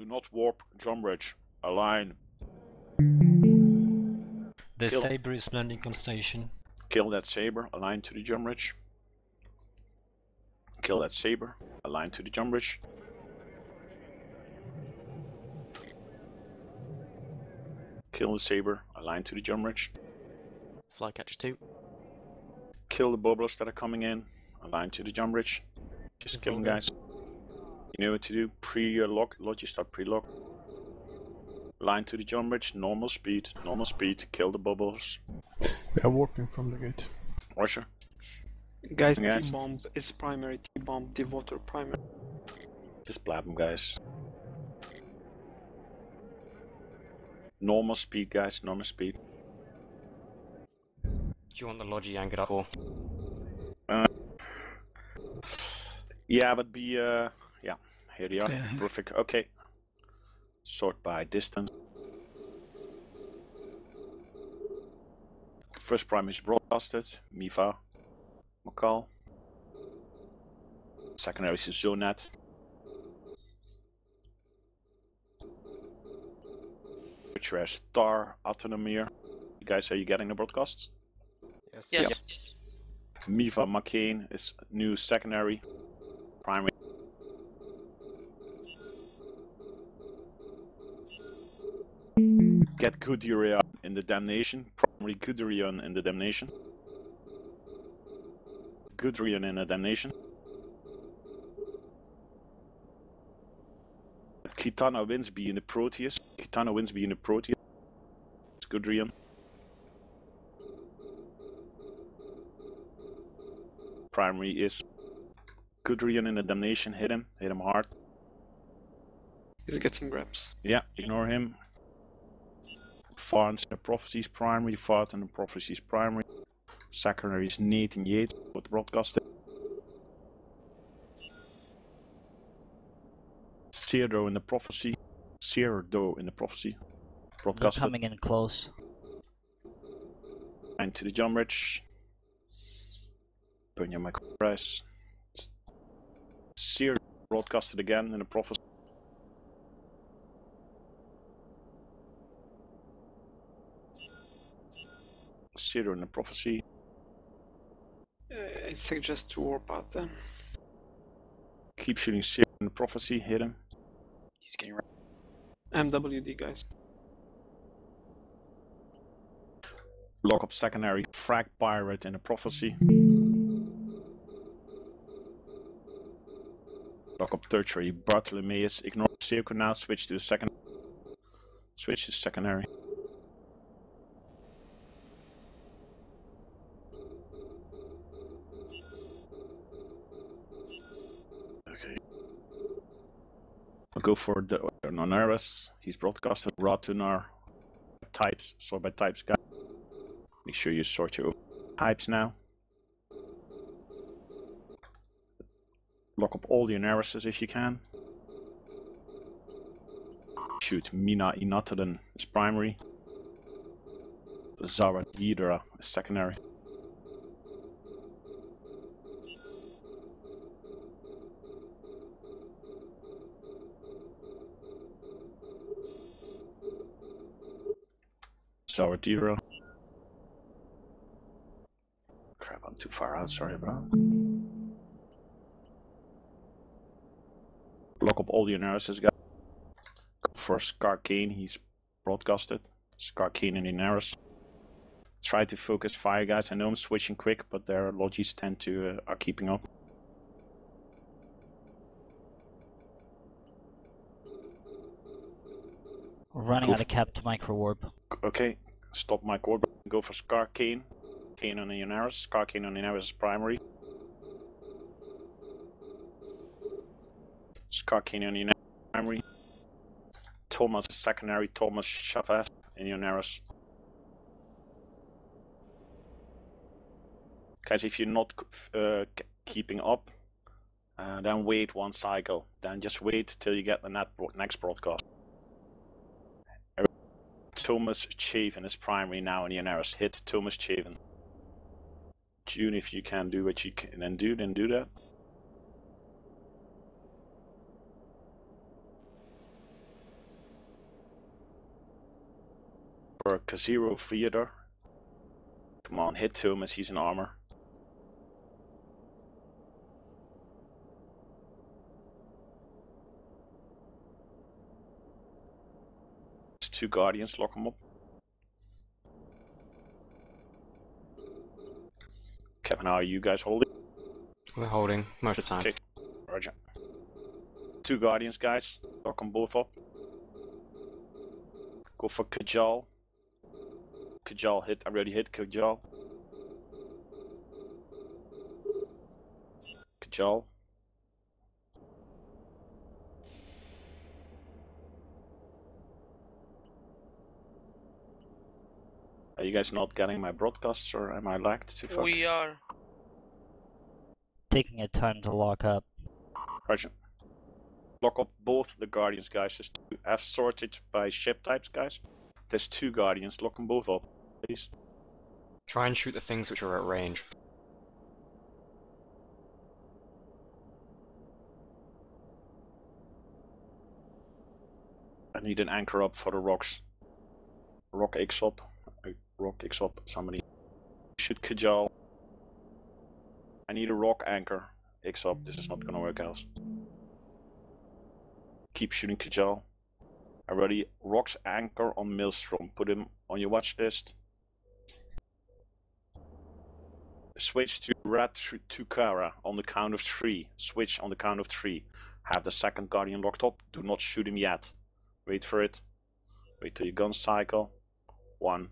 Do not warp jump bridge. Align. The Kill. Saber is landing on station. Kill that Saber. Align to the jump bridge. Kill that Saber. Align to the jump bridge. Kill the Saber. Align to the jump bridge. Flycatcher 2. Kill the bobblers that are coming in. Align to the jump bridge. Just kill them, guys. You know what to do. Pre-lock. Lodges start pre-lock. Line to the jump bridge. Normal speed. Normal speed. Kill the bubbles. We are warping from the gate. Roger. Guys, T-bomb is primary. T-bomb, devoter primary. Just blab them, guys. Normal speed, guys. Normal speed. Do you want the Logi angered up or? Yeah, but be yeah, here they are. Yeah. Perfect. Okay. Sort by distance. First primary is broadcasted. Mifa, Makal. Secondary is Zonat. Which are Star, Autonomir. You guys, are you getting the broadcasts? Yes. Yes. Yep. Yes. Mifa McCain is new secondary. Primary. Get Guderian in the damnation. Primary Guderian in the damnation. Guderian in the damnation. Kitana Winsby in the Proteus. Kitana Winsby in the Proteus. Guderian. Primary is Guderian in the damnation. Hit him hard. He's getting grabs. Yeah, ignore him. Farns and the Prophecies primary, Fart and the Prophecies primary. Secondary is Nathan Yates with broadcasting. Cerdo in the Prophecy. Cerdo in the Prophecy. Broadcasting. Coming in close. And to the jump bridge. Punya Micropress. Cerdo broadcasted again in the Prophecy. Zero in the Prophecy. I suggest to warp out then. Keep shooting Zero in the Prophecy, hit him. He's getting right. MWD, guys. Lock up secondary, frag pirate in the Prophecy. Lock up tertiary, Bartholomeus. Ignore Zero now, switch to the second. Switch to secondary. Go for the Nonaris. He's broadcasted Ratunar types. Sort by types, guys. Make sure you sort your types now. Lock up all the Onarises if you can. Shoot, Mina Inatadan is primary. Zara Deidra is secondary. Our Dira. Crap, I'm too far out, sorry bro. Lock up all the Anaris guys. Go for Scarcane, he's broadcasted. Scarcane and Anaris. Try to focus fire, guys. I know I'm switching quick, but their Logis tend to are keeping up. Running out of cap to micro warp. Okay. Stop my core, go for Scarcane. Cane on the Unaris. Scarcane on the Unaris is primary. Scarcane on the Unaris is primary. Thomas is secondary. Thomas Chavez in the Unaris. Guys, if you're not keeping up, then wait one cycle. Then just wait till you get the next broadcast. Thomas Chavin is primary now in the Unaris. Hit Thomas Chavin. June, if you can do what you can and do, then do that. for Casero Theater. Come on, hit to him as he's in armor. There's two guardians, lock him up. Captain, are you guys holding? We're holding most of the time. Okay. Roger. Two guardians, guys. Lock them both up. Go for Kajal. Kajal hit. I already hit Kajal. Kajal. Are you guys not getting my broadcasts, or am I lagged too far? We are. Taking a time to lock up. Roger. Lock up both the guardians, guys. There's two. I've sorted by ship types, guys. There's two guardians. Lock them both up, please. Try and shoot the things which are at range. I need an anchor up for the rocks. Rock X up. Rock X up. Somebody shoot Kajal. I need a rock anchor. X up. This is not gonna work else. Keep shooting Kajal. Already rocks anchor on Maelstrom. Put him on your watch list. Switch to Rat Tukara on the count of 3. Switch on the count of 3. Have the second guardian locked up. Do not shoot him yet. Wait for it. Wait till your gun cycle. 1,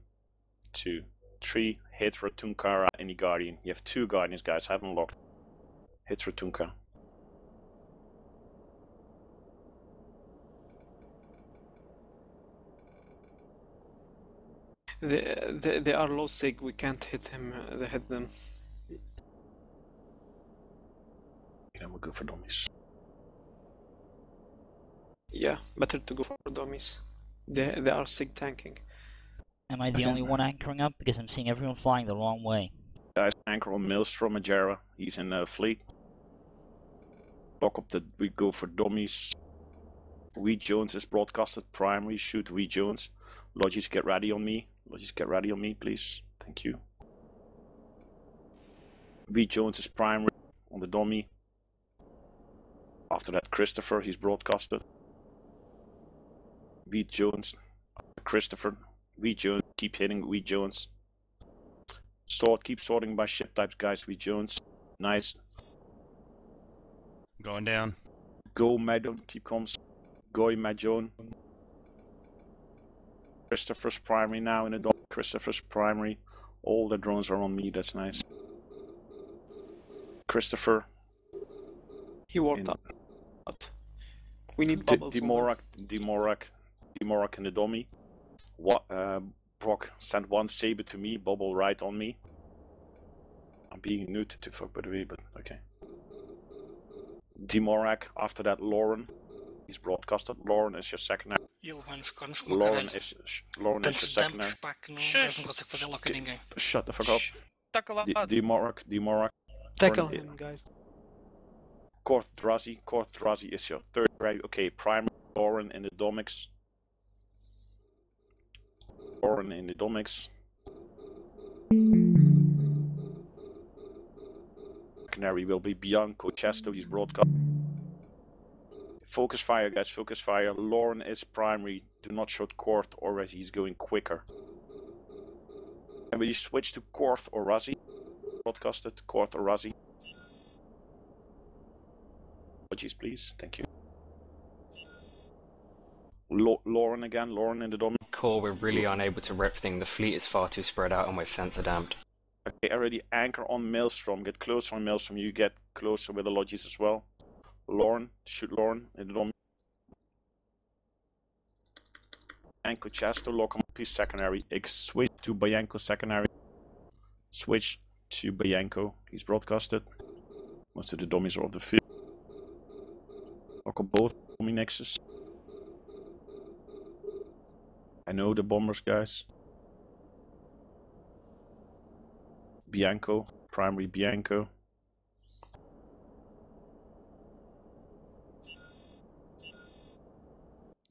2, 3. Hit for Tunkara, any guardian. You have two guardians, guys. Have them locked. Hit for Tunkara. They are low sig, we can't hit him, they hit them. Then we go for dummies. Yeah, better to go for dummies. They are sig tanking. Am I the only one anchoring up? Because I'm seeing everyone flying the wrong way. Guys, anchor on Maelstrom and Jera. He's in the fleet. Lock up the... we go for dummies. Reed Jones is broadcasted primary, shoot Reed Jones. Logis, get ready on me. Logis, get ready on me, please. Thank you. V. Jones is primary on the dummy. After that, Christopher, he's broadcasted. V. Jones, Christopher, V. Jones, keep hitting V. Jones. Sort, keep sorting by ship types, guys. V. Jones, nice. Going down. Go, Madon, keep comms. Goy, Madon. Christopher's primary now in the dog. Christopher's primary. All the drones are on me, that's nice. Christopher. He walked up. We need bubbles. Demorak in the dummy. Brock, send one saber to me, bubble right on me. I'm being neutered to fuck by the way, but okay. Demorak, after that Lauren. He's broadcasted. Lauren is your secondary. Lauren is your secondary. Shut the fuck up. Demorak. Tackle him, guys. Korthrazi is your third. Okay, primary. Lauren in the domics. Lauren in the domics. Secondary will be Bianco Chesto. He's broadcast. Focus fire, guys, focus fire. Lauren is primary. Do not shoot Korth or Razi, he's going quicker. And we switch to Korth or Razi. Broadcasted Korth or Razi. Apologies, please. Thank you. Lauren again, Lauren in the dome. Core, we're really unable to rep thing. The fleet is far too spread out and we're sensor damped. Okay, already anchor on Maelstrom. Get closer on Maelstrom. You get closer with the lodges as well. Lauren, shoot Lauren in the dome. Bianco Chesto, Locomotive secondary. Switch to Bianco secondary. Switch to Bianco. He's broadcasted. Most of the dummies are off the field. Lock up both dummy nexus. I know the bombers, guys. Bianco, primary Bianco.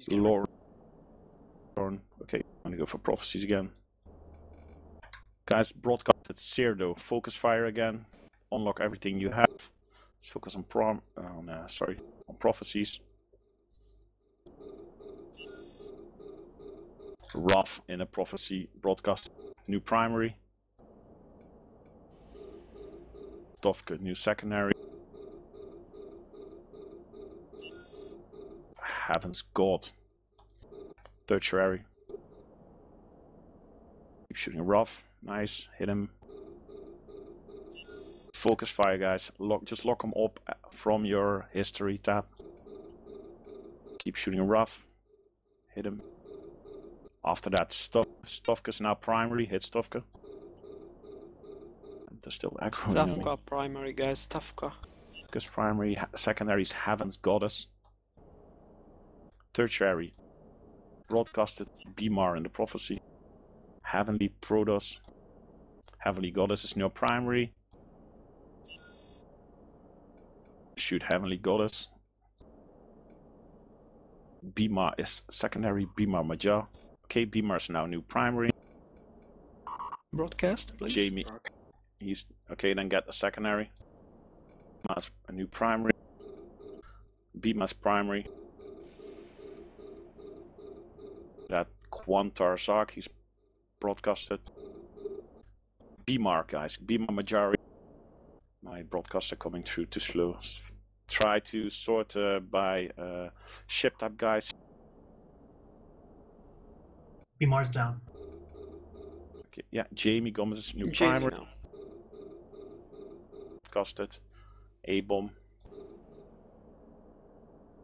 Lauren, Okay, I'm gonna go for prophecies again. Guys, broadcast at Cerdo. Focus fire again. Unlock everything you have. Let's focus on prophecies. Rough in a prophecy broadcast. New primary. Dovka, new secondary. Heavens God. Tertiary. Keep shooting rough. Nice. Hit him. Focus fire, guys. Just lock them up from your history tab. Keep shooting rough. Hit him. After that, Stovka's now primary. Hit Stovka. They're still aggro. Stovka primary, guys. Stovka. Stovka's primary. Secondary is Heaven's Goddess. Tertiary. Broadcasted Bimar in the prophecy. Heavenly Protos. Heavenly Goddess is now primary. Shoot Heavenly Goddess. Bima is secondary. Bima Majah. Okay, Bimar is now new primary. Broadcast, please. Jamie. He's okay. Then get the secondary. Bima's a new primary. Bima's primary. That Quantar Zak, he's broadcasted. Bimar, guys. Bima Majari. My broadcasts are coming through too slow. Try to sort by ship type, guys. Bimar's down. Okay, yeah, Jamie Gomez is new primary. Casted. A-bomb.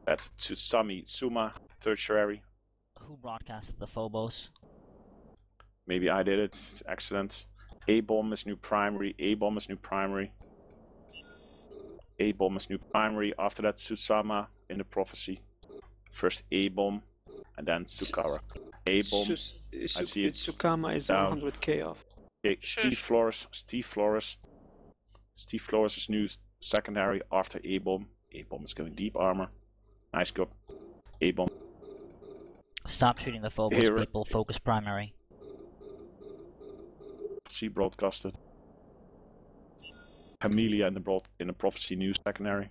That's Tsusami Tsuma, tertiary. Who broadcasted the Phobos? Maybe I did it. Excellent. A-bomb is new primary. A-bomb is new primary. A-bomb is new primary. After that, Tsusama in the prophecy. First A-bomb and then Tsukara. A-bomb. I see it. Tsukama is 100k off. Okay, Steve Flores is new secondary after A-bomb. A-bomb is going deep armor. Nice go. A-bomb. Stop shooting the Phobos, people. Focus primary. See broadcasted. Camellia in the prophecy new secondary.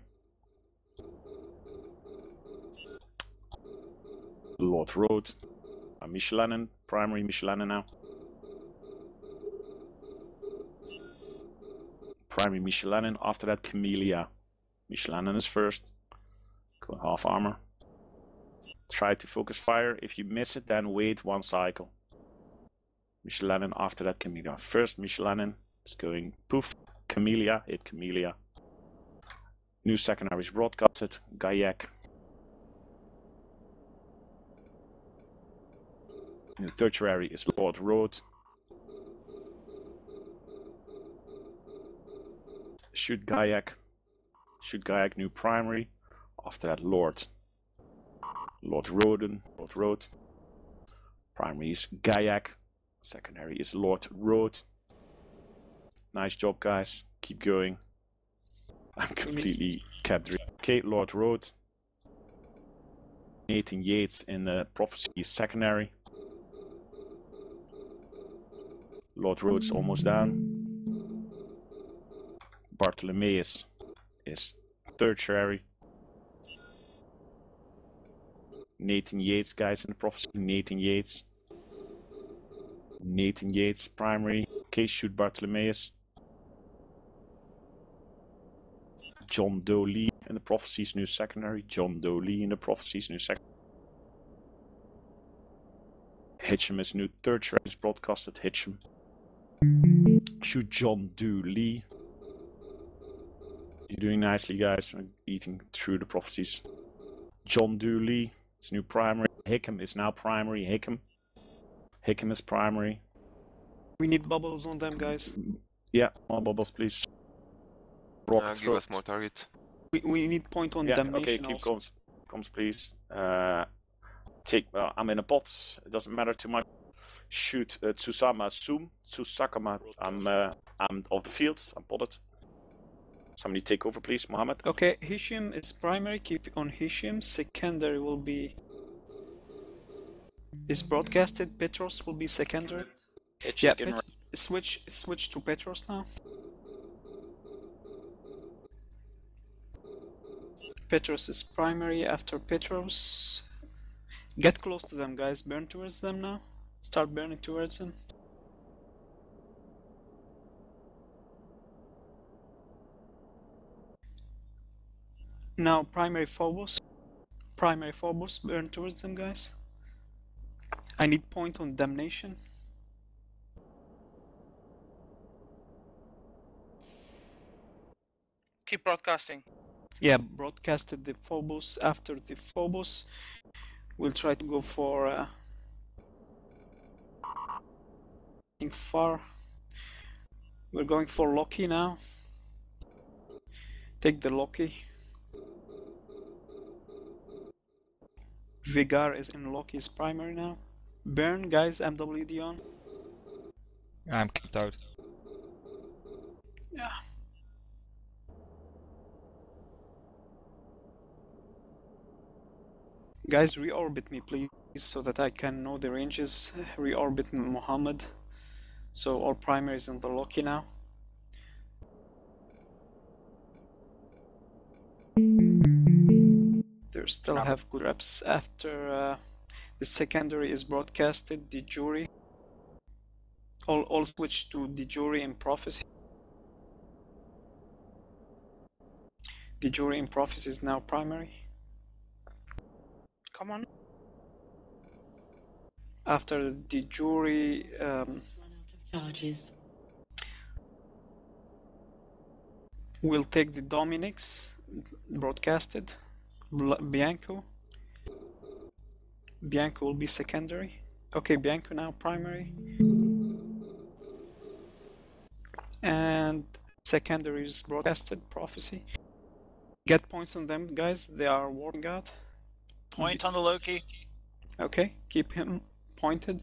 Lord Road. Michelanen, primary Michelanen now. Primary Michelanen, after that Camellia. Michelanen is first. Go half armor. Try to focus fire. If you miss it, then wait one cycle. Michelanen, after that Camellia. First Michelanen, it's going poof. Camellia, hit Camellia. New secondaries broadcasted. Gaiac. New tertiary is Lord Road. Shoot Gaiac. Shoot Gaiac, new primary. After that, Lord Road. Primary is Gaiac. Secondary is Lord Road. Nice job, guys. Keep going. I'm completely captured. Okay, Lord Road. Nathan Yates in the prophecy secondary. Lord Road's almost down. Bartholomeus is tertiary. Nathan Yates, guys, in the prophecy. Nathan Yates, primary. Okay, shoot Bartholomeus. John Doe Lee in the prophecies new secondary. Hitchem is new tertiary. Is broadcasted Hitchem. Shoot John Doe Lee. You're doing nicely, guys. I'm eating through the prophecies. John Doe Lee. It's new primary. Hickam is now primary. Hickam is primary. We need bubbles on them, guys. Yeah, more bubbles, please. Give us more targets. We need point on damnation. Okay, keep comms, please. I'm in a pot. It doesn't matter too much. Shoot Tsusama Tsum. Tsusakama. I'm off the field. I'm potted. Somebody take over, please, Mohammed. Okay, Hitchem is primary. Keep on Hitchem. Secondary will be Is broadcasted Petros will be secondary? It's yeah, switch to Petros now. Petros is primary after Petros. Get close to them, guys. Burn towards them now. Start burning towards them. Now primary Phobos. Primary Phobos, burn towards them, guys. I need point on damnation. Keep broadcasting. Yeah, broadcasted the Phobos. After the Phobos, we'll try to go for I think far. We're going for Loki now. Take the Loki. Vigar is in Loki's primary now. Burn, guys. MWD on. I'm kicked out. Yeah. Guys, reorbit me, please, so that I can know the ranges. Reorbit Muhammad. So all primaries on the Loki now. They still have good reps. After the secondary is broadcasted, the jury. All switch to the jury in prophecy. The jury in prophecy is now primary. Come on. After the jury, we'll take the Dominics, broadcasted. Bianco will be secondary. Okay, Bianco now primary. And secondary is broadcasted, prophecy. Get points on them, guys, they are warping out. Point on the Loki. Okay, keep him pointed.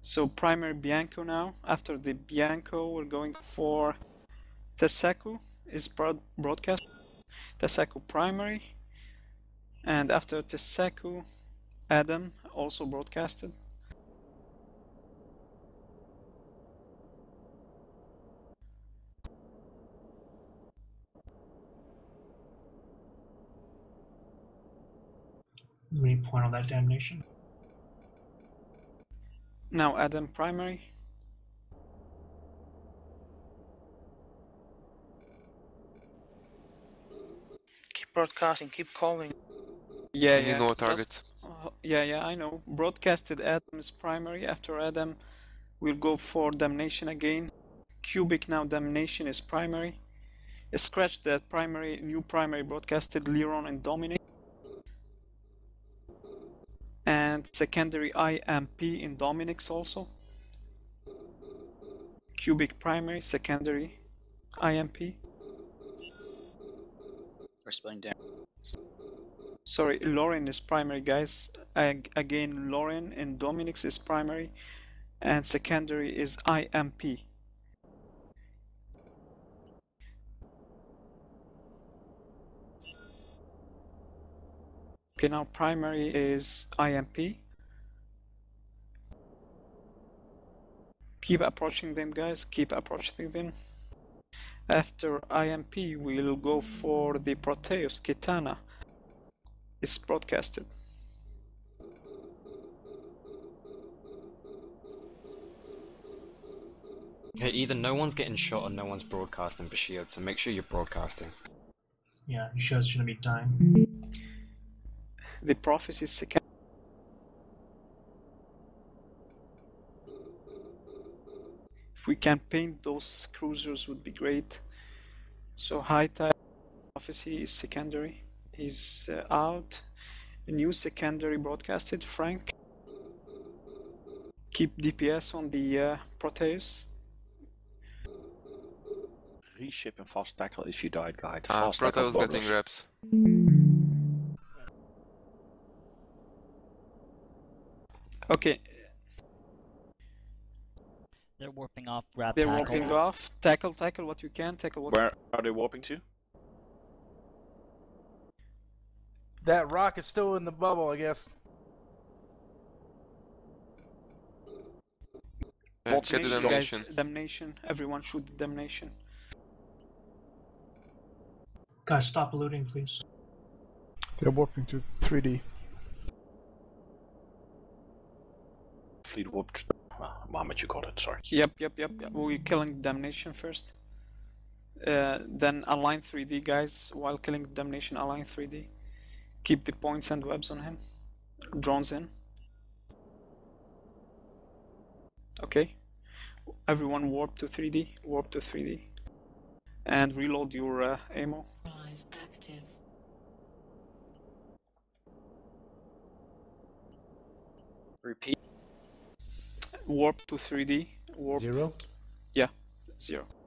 So primary Bianco now. After the Bianco, we're going for Tassaku is broadcast. Tassaku primary. And after Tassaku, Adam also broadcasted. We need point on that damnation. Now Adam primary. Keep broadcasting, keep calling. Yeah, you know target. Yeah, I know. Broadcasted Adam is primary. After Adam, we'll go for damnation again. Cubic now, damnation is primary. Scratch that primary, new primary broadcasted Liron and Dominic. And secondary IMP in Dominic's also. Cubic primary, secondary IMP. We're spelling down. Sorry, Lauren is primary, guys. Again, Lauren in Dominic's is primary. And secondary is IMP. Okay, now primary is IMP. Keep approaching them, guys. Keep approaching them. After IMP, we'll go for the Proteus Kitana. It's broadcasted. Okay, either no one's getting shot or no one's broadcasting for shield, so make sure you're broadcasting. Yeah, your shields shouldn't be dying. The prophecy is second. If we can paint those cruisers would be great. So high tide prophecy is secondary. He's out. A new secondary broadcasted. Frank. Keep DPS on the Proteus. Reshape and fast tackle if you died, guide. Fast tackle. Proteus getting reps. Okay. They're warping off. Grab tackle. They're warping off. Tackle what you can. Where are they warping to? That rock is still in the bubble, I guess. Damnation, guys, damnation. Everyone shoot the damnation. Guys, stop looting, please. They're warping to 3D. Fleet warped. Mohammed, you got it, sorry. Yep. We're killing damnation first. Then align 3D, guys. While killing damnation, align 3D. Keep the points and webs on him. Drones in. Okay. Everyone warp to 3D. Warp to 3D. And reload your ammo. Active. Repeat. Warp to 3D. Warp. Zero? Yeah, zero.